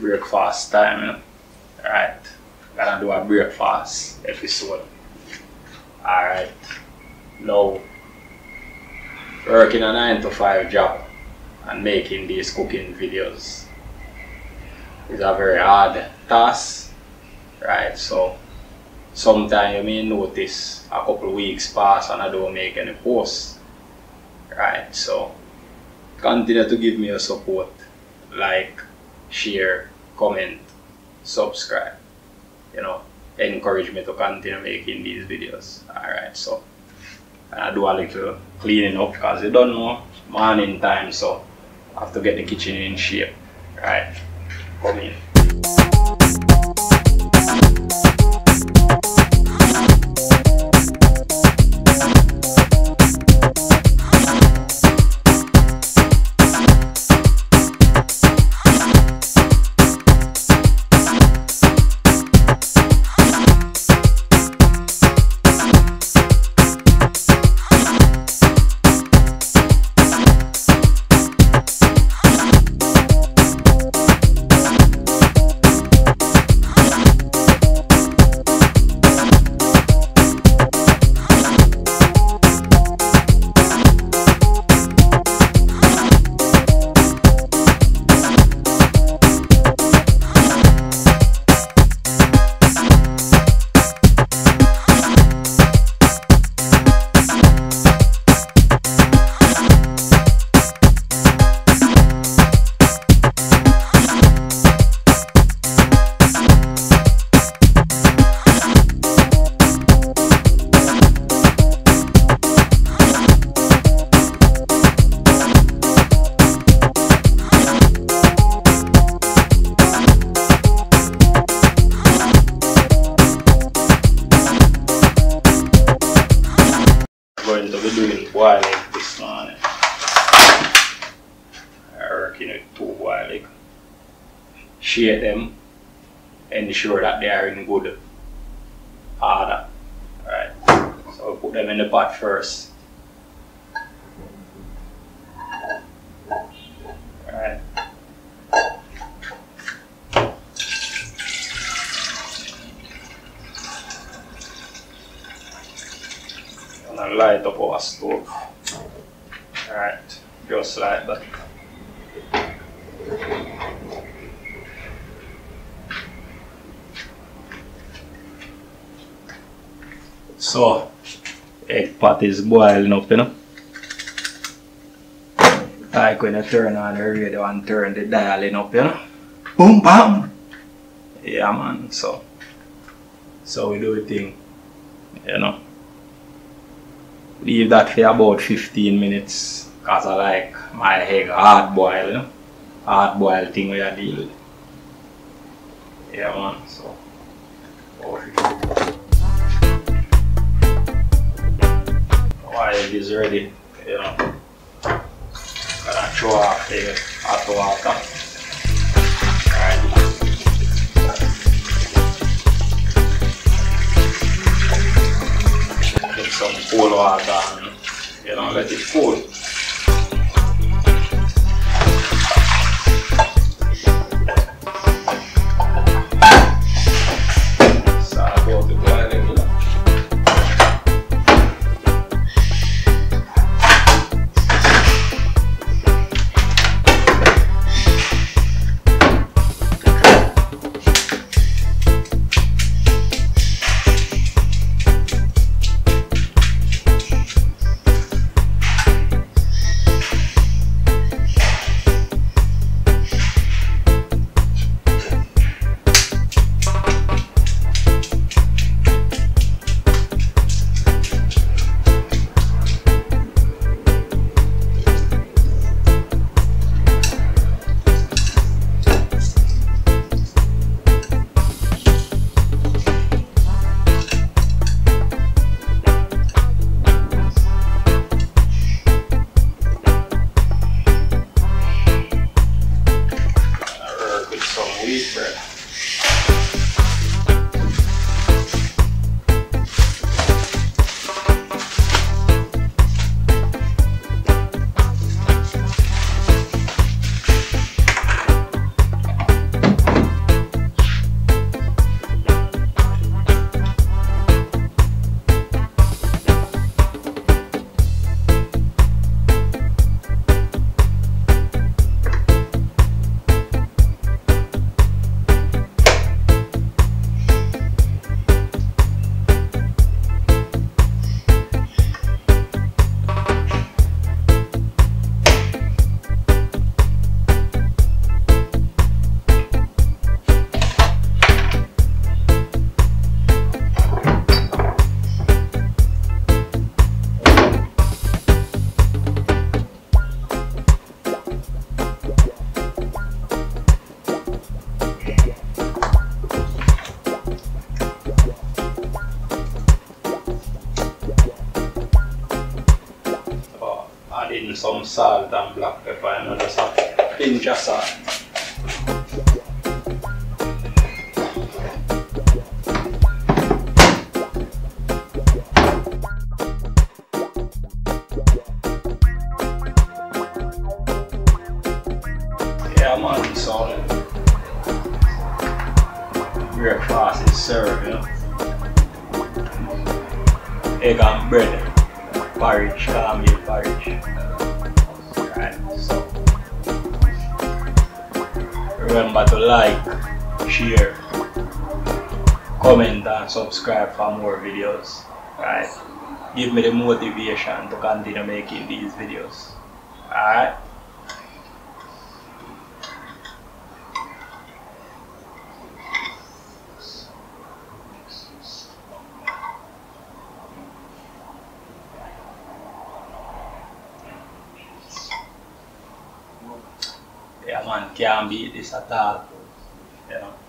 breakfast time, right? Gonna do a breakfast episode. Alright, now working a 9-to-5 job and making these cooking videos is a very hard task, right? So sometimes you may notice a couple of weeks pass and I don't make any posts, right? So continue to give me your support, like, share, comment, subscribe, you know, encourage me to continue making these videos. Alright, so I do a little cleaning up because you don't know, morning time, so I have to get the kitchen in shape. Right, come in. Share them, ensure that they are in good order. Alright, so we'll put them in the pot first. Alright, gonna light up our stove. Alright, just like that. So, egg pot is boiling up, you know. Like when you turn on the radio and turn the dialing up, you know. Boom, bam! Yeah, man, so we do the thing, you know. Leave that for about 15 minutes, because I like my egg hard boil, you know. Hard boil thing we are dealing with. Yeah, man, so. Egg is ready, you know. Gonna throw off the hot water. Alright. Get some cold water and, you know, let it cool. some salt and black pepper, and just a pinch of salt. Yeah, man, so breakfast is served, you know. Egg and bread. Porridge, meal porridge. Right, so remember to like, share, comment and subscribe for more videos. Right, give me the motivation to continue making these videos. Alright. Yeah, man, can't beat this at all, you know.